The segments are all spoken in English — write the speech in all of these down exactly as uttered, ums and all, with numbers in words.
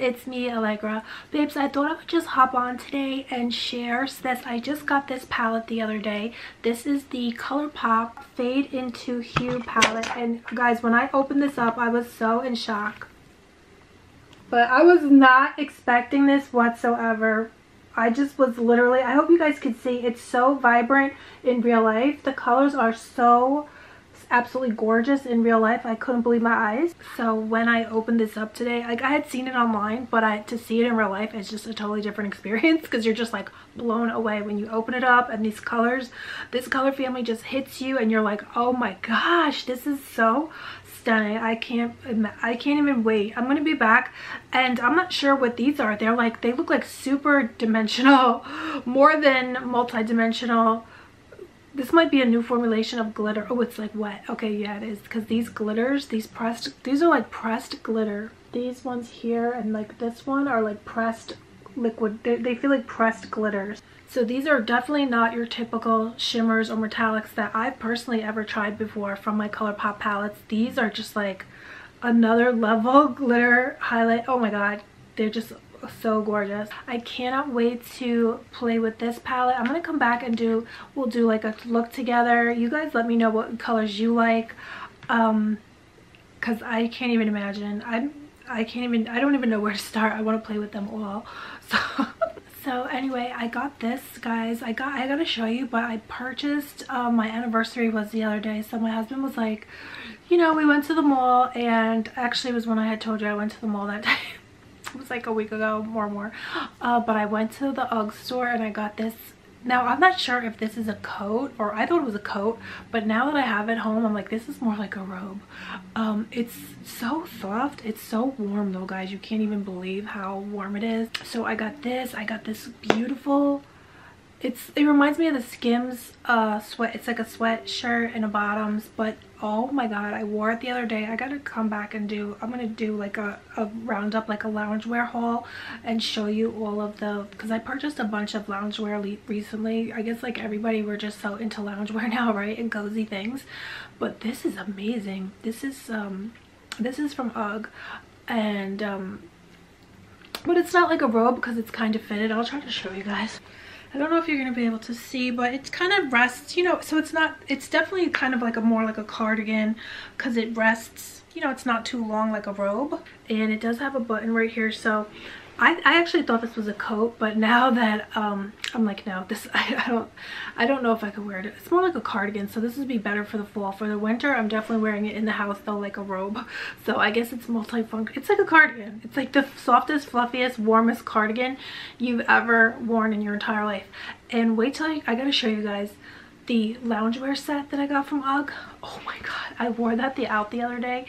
it's me, Allegra. Babes, I thought I would just hop on today and share this. I just got this palette the other day. This is the ColourPop Fade Into Hue palette. And guys, when I opened this up, I was so in shock. But I was not expecting this whatsoever. I just was literally, I hope you guys could see, it's so vibrant in real life. The colors are so absolutely gorgeous in real life. I couldn't believe my eyes. So when I opened this up today, like I had seen it online, but I to see it in real life is just a totally different experience, because you're just like blown away when you open it up, and these colors, this color family just hits you and you're like, oh my gosh, this is so stunning. I can't I can't even wait. I'm gonna be back, and I'm not sure what these are. They're like, they look like super dimensional, more than multi-dimensional. This might be a new formulation of glitter. Oh, it's like wet. Okay, yeah, it is. Because these glitters, these pressed, these are like pressed glitter. These ones here and like this one are like pressed liquid. They, they feel like pressed glitters. So these are definitely not your typical shimmers or metallics that I've personally ever tried before from my ColourPop palettes. These are just like another level glitter highlight. Oh my god, they're just so gorgeous. I cannot wait to play with this palette. I'm gonna come back and do we'll do like a look together. You guys let me know what colors you like, um because I can't even imagine. I'm I can't even I don't even know where to start. I want to play with them all. So so anyway, I got this, guys. I got I gotta show you, but I purchased, um, my anniversary was the other day, so my husband was like, you know, we went to the mall, and actually it was when I had told you I went to the mall that day. It was like a week ago or more, uh, but I went to the UGG store and I got this. Now I'm not sure if this is a coat, or I thought it was a coat, but now that I have it home, I'm like, this is more like a robe. Um, it's so soft. It's so warm though, guys. You can't even believe how warm it is. So I got this. I got this beautiful, it's it reminds me of the Skims uh, sweat. It's like a sweatshirt and a bottoms, but oh my god, I wore it the other day. I gotta come back and do, I'm gonna do like a, a roundup, like a loungewear haul, and show you all of the, because I purchased a bunch of loungewear recently. I guess like everybody, we're just so into loungewear now, right, and cozy things. But this is amazing. This is um this is from UGG, and um but it's not like a robe because it's kind of fitted. I'll try to show you guys. I don't know if you're going to be able to see, but it kind of rests, you know, so it's not, it's definitely kind of like a more like a cardigan, because it rests, you know, it's not too long like a robe. And it does have a button right here, so I, I actually thought this was a coat, but now that, um, I'm like, no, this, I, I don't, I don't know if I could wear it. It's more like a cardigan, so this would be better for the fall. For the winter, I'm definitely wearing it in the house though, like a robe. So I guess it's multifunctional. It's like a cardigan. It's like the softest, fluffiest, warmest cardigan you've ever worn in your entire life. And wait till I, I gotta show you guys the loungewear set that I got from UGG. Oh my god, I wore that the out the other day.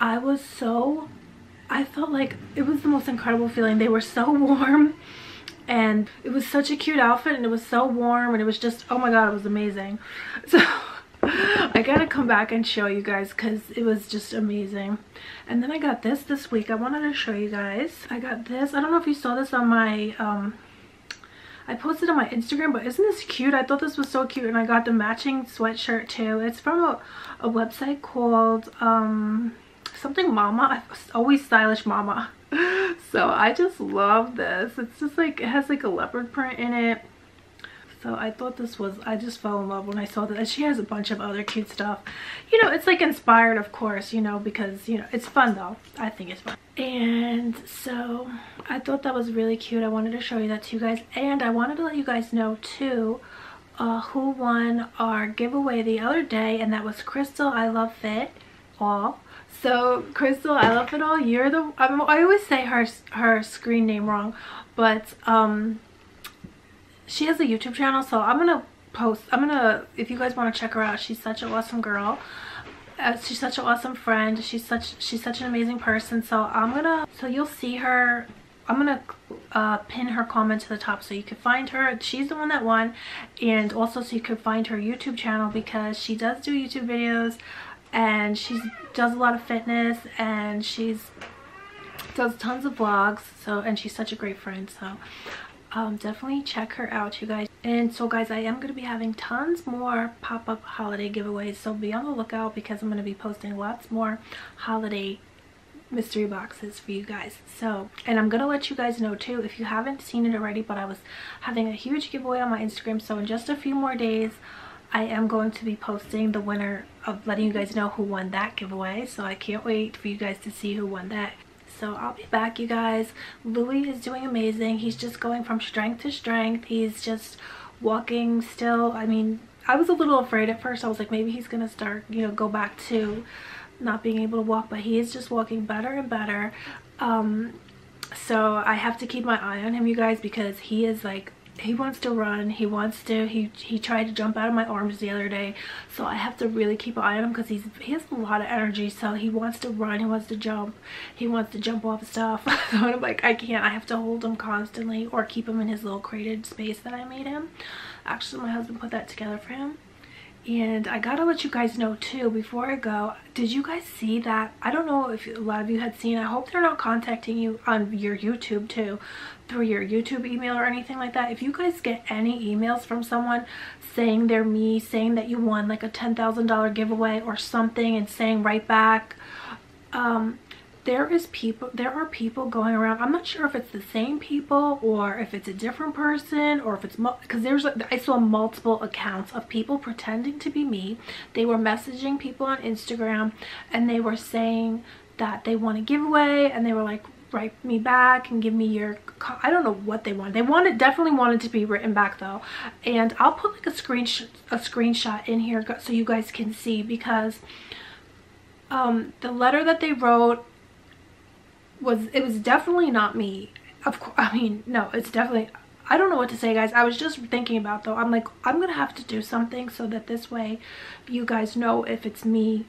I was so... I felt like it was the most incredible feeling. They were so warm, and it was such a cute outfit, and it was so warm, and it was just, oh my god, it was amazing. So I gotta come back and show you guys, because it was just amazing. And then I got this this week. I wanted to show you guys. I got this. I don't know if you saw this on my, um, I posted on my Instagram, but isn't this cute? I thought this was so cute, and I got the matching sweatshirt too. It's from a, a website called, um... something Mama. I always Stylish Mama. So I just love this. It's just like, it has like a leopard print in it. So I thought this was, I just fell in love when I saw this. And she has a bunch of other cute stuff. You know, it's like inspired, of course, you know, because, you know, it's fun though. I think it's fun. And so I thought that was really cute. I wanted to show you that to you guys. And I wanted to let you guys know too, uh, who won our giveaway the other day. And that was Crystal, I Love Fit All. So Crystal, I Love It All, you're the, I'm, I always say her her screen name wrong, but um, she has a YouTube channel, so I'm going to post, I'm going to, if you guys want to check her out, she's such an awesome girl. Uh, she's such an awesome friend. She's such, she's such an amazing person. So I'm going to, so you'll see her, I'm going to uh, pin her comment to the top so you can find her. She's the one that won, and also so you can find her YouTube channel, because she does do YouTube videos. And she does a lot of fitness, and she's does tons of vlogs. So, and she's such a great friend. So um, definitely check her out, you guys. And so guys, I am going to be having tons more pop-up holiday giveaways. So be on the lookout, because I'm going to be posting lots more holiday mystery boxes for you guys. So, and I'm gonna let you guys know too, if you haven't seen it already, but I was having a huge giveaway on my Instagram. So in just a few more days, I am going to be posting the winner of letting you guys know who won that giveaway. So I can't wait for you guys to see who won that. So I'll be back, you guys. Louie is doing amazing. He's just going from strength to strength. He's just walking still. I mean, I was a little afraid at first. I was like, maybe he's gonna start, you know, go back to not being able to walk, but he is just walking better and better. Um so I have to keep my eye on him, you guys, because he is like, he wants to run, he wants to he he tried to jump out of my arms the other day, so I have to really keep an eye on him because he's he has a lot of energy. So he wants to run, he wants to jump, he wants to jump off stuff. So I'm like, I can't, I have to hold him constantly or keep him in his little crated space that I made him. Actually, my husband put that together for him. And I gotta let you guys know too, before I go, did you guys see that? I don't know if a lot of you had seen, I hope they're not contacting you on your YouTube too, through your YouTube email or anything like that. If you guys get any emails from someone saying they're me, saying that you won like a ten thousand dollar giveaway or something and saying right back, um, there is people, there are people going around. I'm not sure if it's the same people or if it's a different person or if it's, because there's, like, I saw multiple accounts of people pretending to be me. They were messaging people on Instagram and they were saying that they want a giveaway, and they were like, write me back and give me your, I don't know what they wanted. They wanted, definitely wanted to be written back though. And I'll put like a screenshot, a screenshot in here so you guys can see, because um, the letter that they wrote was, it was definitely not me. Of course, I mean, no, it's definitely, I don't know what to say, guys. I was just thinking about though, I'm like, I'm gonna have to do something so that this way you guys know if it's me.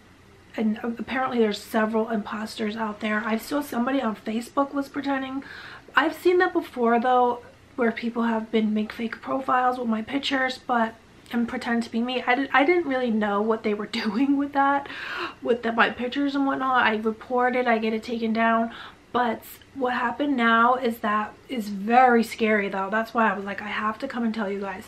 And apparently there's several imposters out there. I saw somebody on Facebook was pretending. I've seen that before though, where people have been make fake profiles with my pictures, but and pretend to be me. I, did, I didn't really know what they were doing with that, with the, my pictures and whatnot. I reported, I get it taken down. But what happened now is that is very scary though. That's why I was like, I have to come and tell you guys,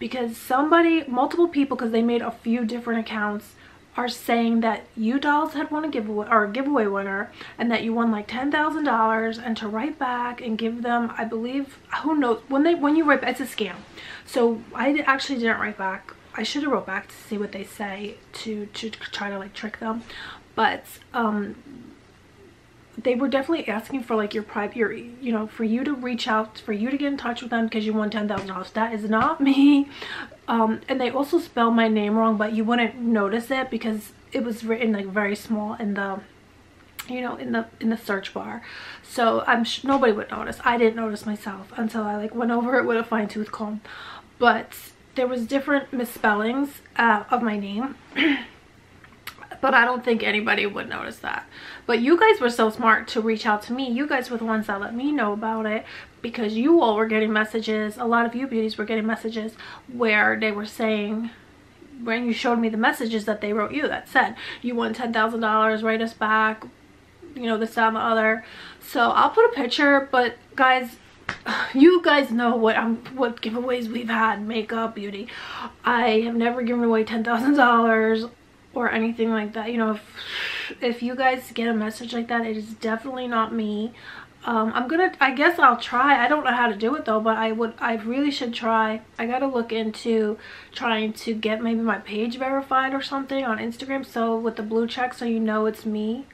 because somebody, multiple people, because they made a few different accounts, are saying that you dolls had won a giveaway, or a giveaway winner, and that you won like ten thousand dollars, and to write back and give them, I believe, who knows, when they when you write back, it's a scam. So I actually didn't write back. I should have wrote back to see what they say to to try to like trick them, but um they were definitely asking for like your private, your, you know, for you to reach out, for you to get in touch with them because you won ten thousand dollars. That is not me. Um, and they also spelled my name wrong, but you wouldn't notice it because it was written like very small in the, you know, in the in the search bar. So I'm sh nobody would notice. I didn't notice myself until I like went over it with a fine tooth comb. But there was different misspellings uh, of my name. But I don't think anybody would notice that. But you guys were so smart to reach out to me. You guys were the ones that let me know about it, because you all were getting messages. A lot of you beauties were getting messages where they were saying, when you showed me the messages that they wrote you that said, you won ten thousand dollars, write us back, you know, this, that, and the other. So I'll put a picture, but guys, you guys know what I'm what giveaways we've had, makeup, beauty. I have never given away ten thousand dollars. Or anything like that, you know. If, if you guys get a message like that, it is definitely not me. um I'm gonna, I guess I'll try, I don't know how to do it though, but I would, I really should try. I gotta look into trying to get maybe my page verified or something on Instagram, so with the blue check, so you know it's me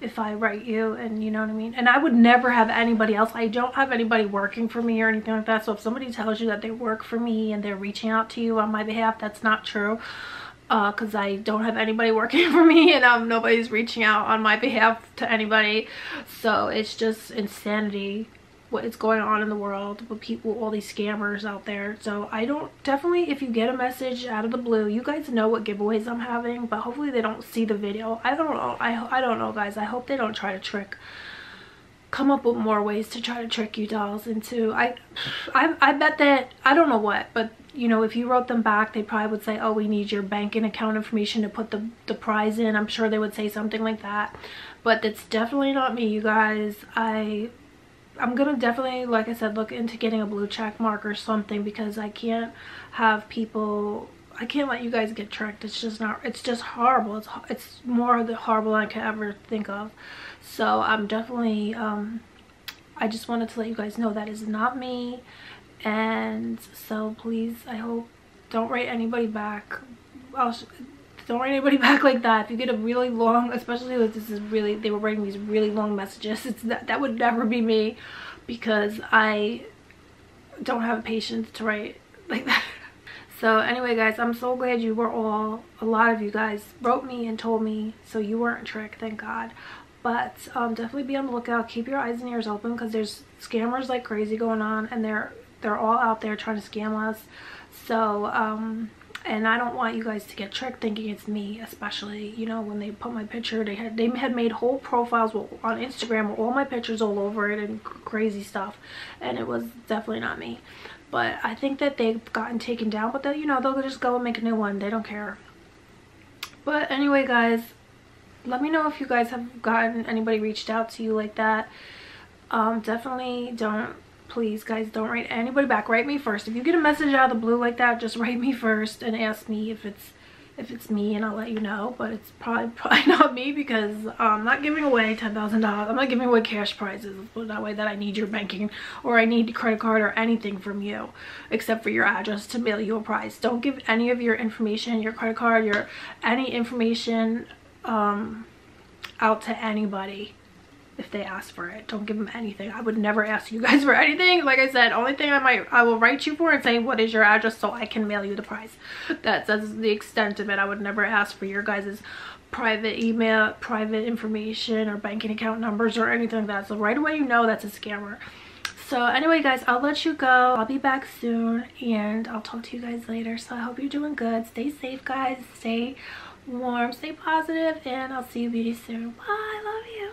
if I write you, and you know what I mean. And I would never have anybody else, I don't have anybody working for me or anything like that. So if somebody tells you that they work for me and they're reaching out to you on my behalf, that's not true. Uh, cause I don't have anybody working for me, and um, nobody's reaching out on my behalf to anybody. So it's just insanity what is going on in the world with people, all these scammers out there. So I don't, definitely if you get a message out of the blue, you guys know what giveaways I'm having, but hopefully they don't see the video. I don't know. I, I don't know, guys. I hope they don't try to trick, come up with more ways to try to trick you dolls into, I, I, I bet that, I don't know what, but you know, if you wrote them back, they probably would say, oh, we need your bank and account information to put the, the prize in. I'm sure they would say something like that, but that's definitely not me, you guys. I, I'm gonna definitely, like I said, look into getting a blue check mark or something, because I can't have people, I can't let you guys get tricked. It's just not, it's just horrible. It's, it's more horrible than I could ever think of. So I'm definitely, um, I just wanted to let you guys know that is not me. And so please, I hope, don't write anybody back. I'll sh don't write anybody back like that. If you get a really long, especially if this is really, they were writing these really long messages, it's not, that would never be me, because I don't have patience to write like that. So anyway guys, I'm so glad you were all, a lot of you guys wrote me and told me, so you weren't tricked, thank God. But um, definitely be on the lookout. Keep your eyes and ears open, because there's scammers like crazy going on, and they're they're all out there trying to scam us. So um, and I don't want you guys to get tricked thinking it's me, especially, you know, when they put my picture, they had they had made whole profiles on Instagram with all my pictures all over it and crazy stuff, and it was definitely not me. But I think that they've gotten taken down, but they, you know, they'll just go and make a new one. They don't care. But anyway, guys, let me know if you guys have gotten anybody reached out to you like that. Um, definitely don't, please, guys, don't write anybody back. Write me first. If you get a message out of the blue like that, just write me first and ask me if it's if it's me, and I'll let you know. But it's probably probably not me, because I'm not giving away ten thousand dollars. I'm not giving away cash prizes. Put it that way, that I need your banking or I need a credit card or anything from you except for your address to mail you a prize. Don't give any of your information, your credit card, your any information um, out to anybody if they ask for it. Don't give them anything. I would never ask you guys for anything. Like I said, only thing I might, I will write you for and say, what is your address so I can mail you the prize. That's, that's the extent of it. I would never ask for your guys's private email, private information, or banking account numbers or anything like that. So right away you know that's a scammer. So anyway guys, I'll let you go. I'll be back soon and I'll talk to you guys later. So I hope you're doing good. Stay safe guys. Stay warm. Stay positive. And I'll see you beauty soon. Bye. I love you.